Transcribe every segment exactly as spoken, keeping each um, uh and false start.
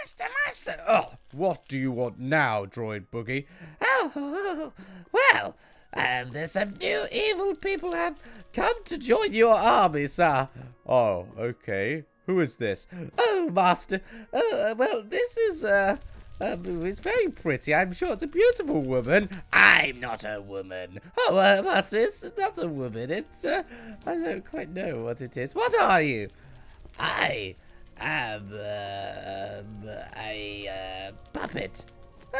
Master, master! Oh, what do you want now, Droid Boogie? Oh, well, um, there's some new evil people have come to join your army, sir. Oh, okay. Who is this? Oh, master. Oh, well, this is, uh... Um, it's very pretty. I'm sure it's a beautiful woman. I'm not a woman. Oh, uh, master, it's not a woman. It's, uh, I don't quite know what it is. What are you? I am, um, a, uh, puppet.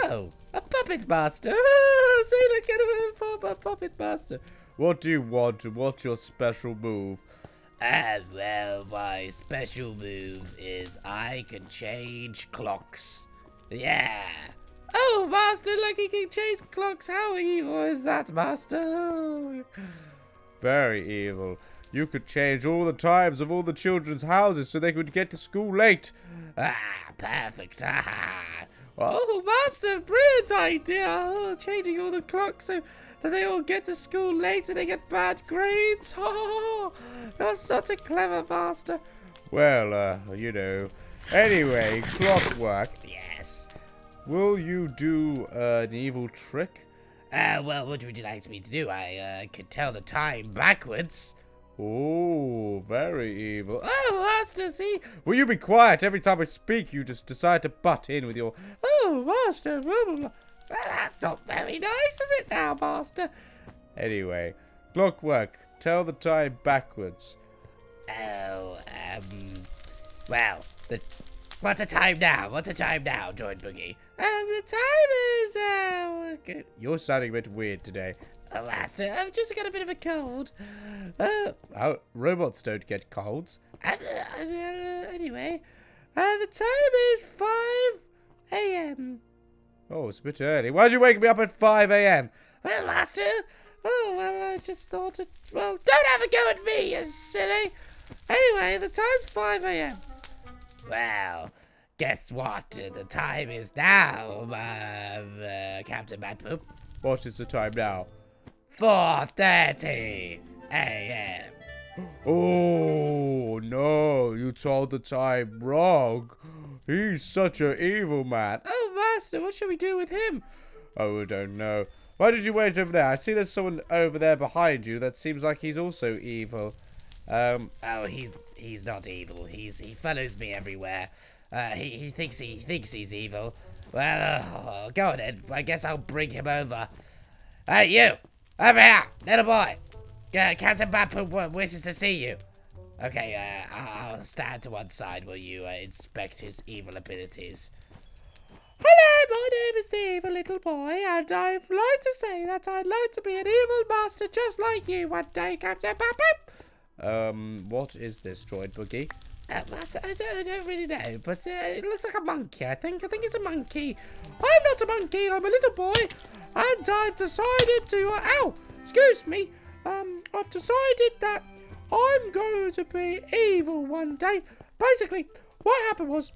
Oh, a puppet master. Oh, see, look at him, a puppet master. What do you want? What's your special move? Uh, well, my special move is I can change clocks. Yeah. Oh, master, look, he can change clocks. How evil is that, master? Oh. Very evil. You could change all the times of all the children's houses so they could get to school late. Ah, perfect. Ah. Oh, master, brilliant idea. Oh, changing all the clocks so that they all get to school late and they get bad grades. Oh, you're such a clever master. Well, uh, you know. Anyway, Clockwork. Yes. Will you do uh, an evil trick? Uh, well, what would you like me to do? I uh, could tell the time backwards. Oh, very evil. Oh, master, see? Will you be quiet? Every time I speak, you just decide to butt in with your... Oh, master, blah, blah, blah. Well, that's not very nice, is it now, master? Anyway, Clockwork, tell the time backwards. Oh, um... Well... The, what's the time now? What's the time now, Droid Boogie? Um, the time is, uh... Okay. You're sounding a bit weird today. Oh, master, I've just got a bit of a cold. Uh, oh, robots don't get colds. Uh, uh, anyway, uh, the time is five A M Oh, it's a bit early. Why'd you wake me up at five A M? Well, master, oh, well, I just thought it... Well, don't have a go at me, you silly. Anyway, the time's five A M Well, guess what? The time is now, um, uh, Captain Batpoop. What is the time now? four thirty A M Oh, no, you told the time wrong. He's such an evil man. Oh, master, what should we do with him? Oh, I don't know. Why did you wait over there? I see there's someone over there behind you that seems like he's also evil. Um, oh, he's he's not evil. He's he follows me everywhere. Uh, he he thinks he, he thinks he's evil. Well, oh, go on then. I guess I'll bring him over. Hey, you over here, little boy. Uh, Captain Bappu wishes to see you. Okay, uh, I'll stand to one side while you uh, inspect his evil abilities. Hello, my name is the evil little boy, and I'd like to say that I'd like to be an evil master just like you one day, Captain Bappu. Um, what is this, Droid Boogie? Uh, master, I don't, I don't really know, but uh, it looks like a monkey, I think. I think it's a monkey. I'm not a monkey, I'm a little boy, and I've decided to... Uh, ow! Excuse me. Um, I've decided that I'm going to be evil one day. Basically, what happened was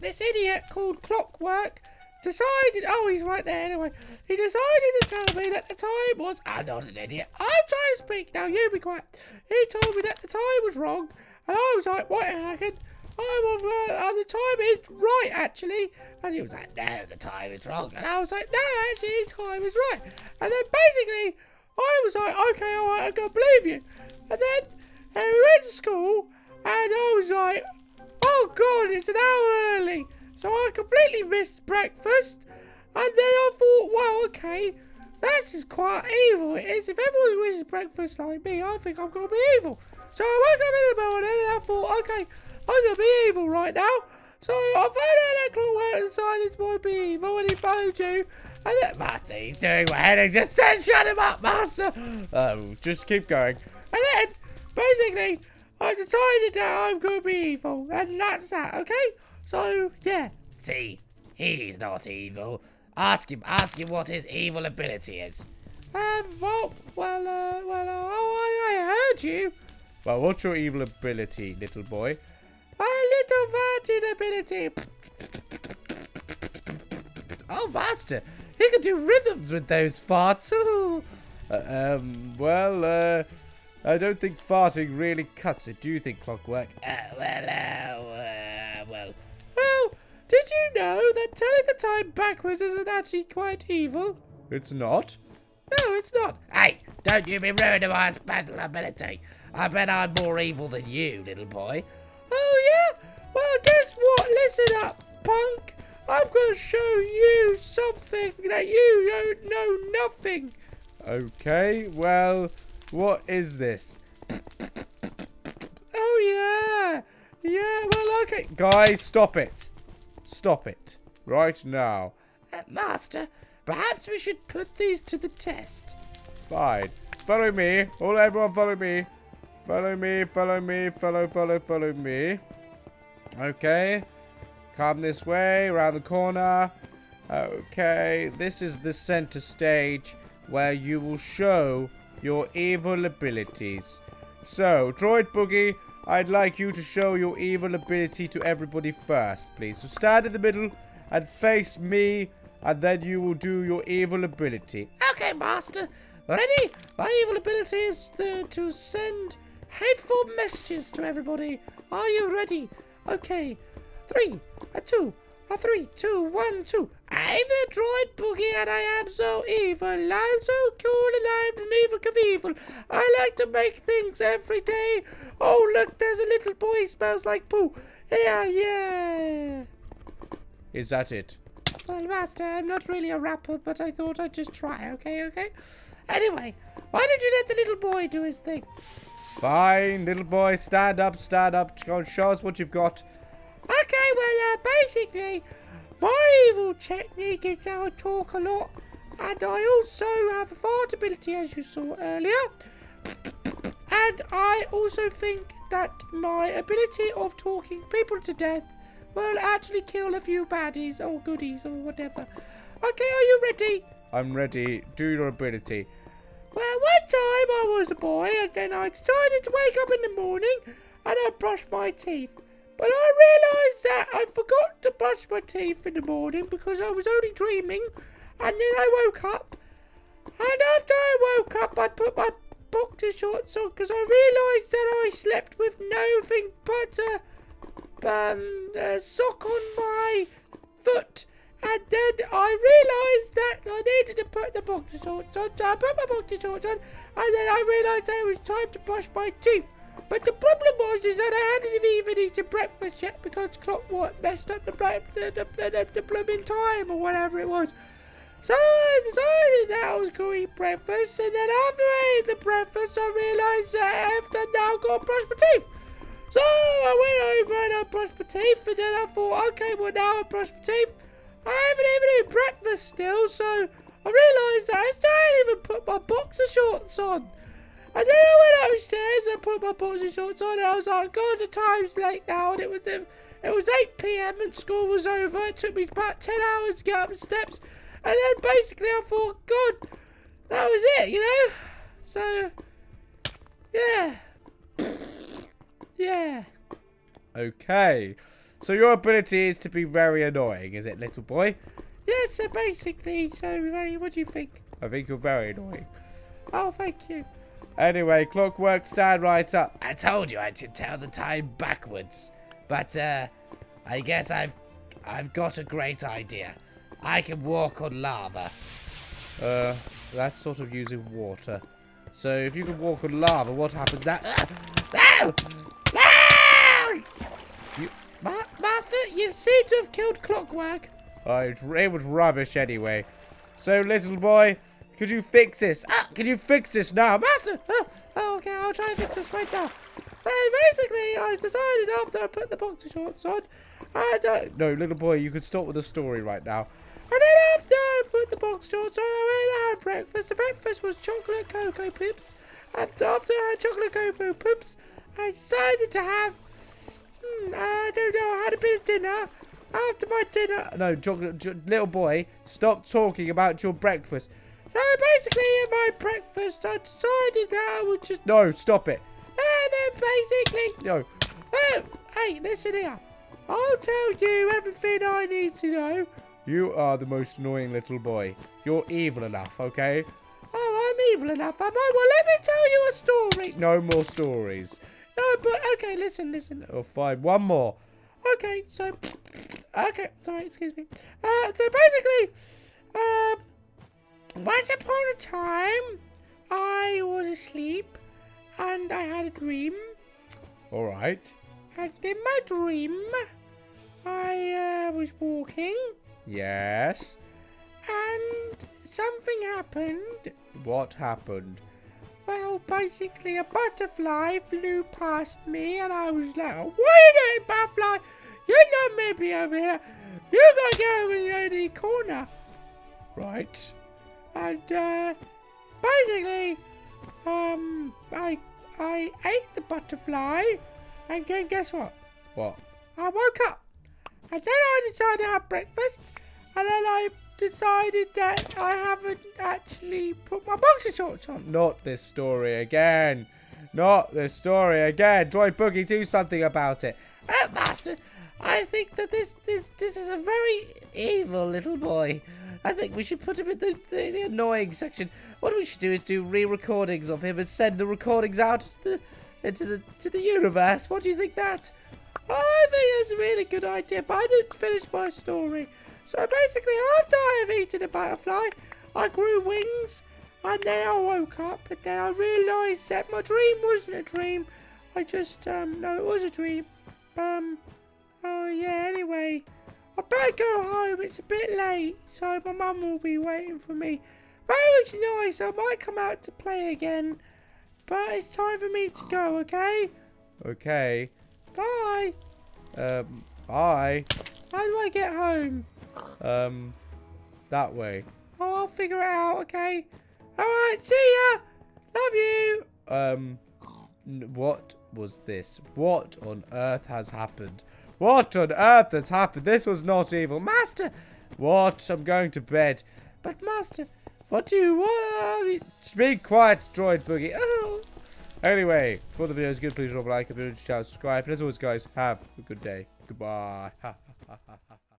this idiot called Clockwork decided... Oh, he's right there anyway. He decided to tell me that the time was... I'm not an idiot. I'm trying to speak now. You be quiet. He told me that the time was wrong. And I was like, what a second. I'm on, uh, the time is right, actually. And he was like, no, the time is wrong. And I was like, no, actually, the time is right. And then basically, I was like, okay, all right, I'm going to believe you. And then and we went to school. And I was like, oh, God, it's an hour early. So I completely missed breakfast, and then I thought, well, okay, this is quite evil. It is. If everyone wishes breakfast like me, I think I'm going to be evil. So I woke up in the morning and I thought, okay, I'm going to be evil right now. So I found out that Crawler decided to want to be evil and he followed you. And then, Master, he's doing my head. He just said, shut him up, Master. Oh, just keep going. And then, basically, I decided that I'm going to be evil, and that's that, okay? So, yeah. See, he's not evil. Ask him, ask him what his evil ability is. Um, well, well, uh, well, uh, oh, I, I heard you. Well, what's your evil ability, little boy? My little virgin ability. Oh, master, he can do rhythms with those farts. Ooh. Uh, um, well, uh, I don't think farting really cuts it. Do you think, Clockwork? Uh, well, uh, well, well. Did you know that telling the time backwards isn't actually quite evil? It's not. No, it's not. Hey, don't you be ruining my battle ability. I bet I'm more evil than you, little boy. Oh, yeah? Well, guess what? Listen up, punk. I'm going to show you something that you don't know nothing. Okay, well, what is this? Oh, yeah. Yeah, well, okay. Guys, stop it. Stop it. Right now. Uh, Master, perhaps we should put these to the test. Fine. Follow me. All everyone follow me. Follow me, follow me, follow, follow, follow me. Okay. Come this way, around the corner. Okay. This is the center stage where you will show your evil abilities. So, Droid Boogie, I'd like you to show your evil ability to everybody first, please. So stand in the middle and face me, and then you will do your evil ability. Okay, Master. Ready? My evil ability is the, to send... hateful messages to everybody. Are you ready? Okay. Three, a two, a three, two, one, two. I'm a Droid Boogie and I am so evil. I'm so cool and I'm an evil of evil. I like to make things every day. Oh, look, there's a little boy. He smells like poo. Yeah, yeah. Is that it? Well, Master, I'm not really a rapper, but I thought I'd just try. Okay, okay. Anyway, why don't you let the little boy do his thing? Fine, little boy, stand up, stand up. Go and show us what you've got. Okay, well, uh, basically, my evil technique is I talk a lot, and I also have a fart ability, as you saw earlier. And I also think that my ability of talking people to death will actually kill a few baddies or goodies or whatever. Okay, are you ready? I'm ready. Do your ability. Well, one time I was a boy and then I decided to wake up in the morning and I brushed my teeth. But I realised that I forgot to brush my teeth in the morning because I was only dreaming, and then I woke up. And after I woke up I put my boxer shorts on because I realised that I slept with nothing but a, um, a sock on my foot. And then I realised that I needed to put the boxer shorts on, so I put my boxer shorts on, and then I realised that it was time to brush my teeth. But the problem was is that I hadn't even eaten breakfast yet because Clockwork messed up the, the, the, the, the blooming time or whatever it was. So I decided that I was going to eat breakfast, and then after I ate the breakfast I realised that I have to now go and brush my teeth. So I went over and I brushed my teeth, and then I thought, okay, well now I brushed my teeth. I haven't even eaten breakfast still, so I realised that I still hadn't even put my boxer shorts on. And then I went upstairs and put my boxer shorts on, and I was like, God, the time's late now, and it was it was eight p m and school was over. It took me about ten hours to get up the steps, and then basically I thought, God, that was it, you know? So, yeah. Yeah. Okay. So your ability is to be very annoying, is it, little boy? Yeah, so basically, so what do you think? I think you're very annoying. Oh, thank you. Anyway, Clockwork, stand right up. I told you I should tell the time backwards. But, uh, I guess I've I've got a great idea. I can walk on lava. Uh, that's sort of using water. So if you can walk on lava, what happens now? No! No! You... Ma Master, you seem to have killed Clockwork. Oh, it was rubbish anyway. So, little boy, could you fix this? Ah, can you fix this now? Master! Oh, oh, okay, I'll try and fix this right now. So, basically, I decided after I put the boxer shorts on, I don't... No, little boy, you can start with the story right now. And then after I put the boxer shorts on, I went and had breakfast. The breakfast was chocolate cocoa poops. And after I had chocolate cocoa poops, I decided to have... Hmm, I don't know, I had a bit of dinner. After my dinner... No, chocolate, little boy, stop talking about your breakfast. So basically, in my breakfast, I decided that I would just... No, stop it. And then basically... No. Oh, hey, listen here. I'll tell you everything I need to know. You are the most annoying little boy. You're evil enough, okay? Oh, I'm evil enough, am I? Well, let me tell you a story. No more stories. No, but, okay, listen, listen. Oh, fine. One more. Okay, so... Okay, sorry, excuse me. Uh, so basically, um, once upon a time, I was asleep, and I had a dream. All right. And in my dream, I uh, was walking. Yes. And something happened. What happened? Well, basically, a butterfly flew past me, and I was like, "What are you doing, butterfly? You're not meant to be over here. You gotta go over here in the corner." Right. And uh, basically, um, I I ate the butterfly, and then guess what? What? I woke up, and then I decided to have breakfast, and then I decided that I haven't actually put my boxer shorts on. Not this story again. Not this story again. Droid Boogie, do something about it. Uh, Master, I think that this this this is a very evil little boy. I think we should put him in the, the, the annoying section. What we should do is do re-recordings of him and send the recordings out to the into the to the universe. What do you think that? I think that's a really good idea, but I didn't finish my story. So basically, after I've eaten a butterfly, I grew wings, and then I woke up, and then I realised that my dream wasn't a dream. I just, um, no, it was a dream. Um, oh yeah, anyway, I better go home, it's a bit late, so my mum will be waiting for me. Very nice, I might come out to play again, but it's time for me to go, okay? Okay. Bye! Um, bye! How do I get home? Um, that way. Oh, I'll figure it out, okay? Alright, see ya! Love you! Um, what was this? What on earth has happened? What on earth has happened? This was not evil. Master! What? I'm going to bed. But, Master, what do you want? Be quiet, Droid Boogie. Oh! Anyway, for the video is good, please drop a like, if you enjoyed, subscribe. And as always, guys, have a good day. Goodbye. Ha ha ha ha.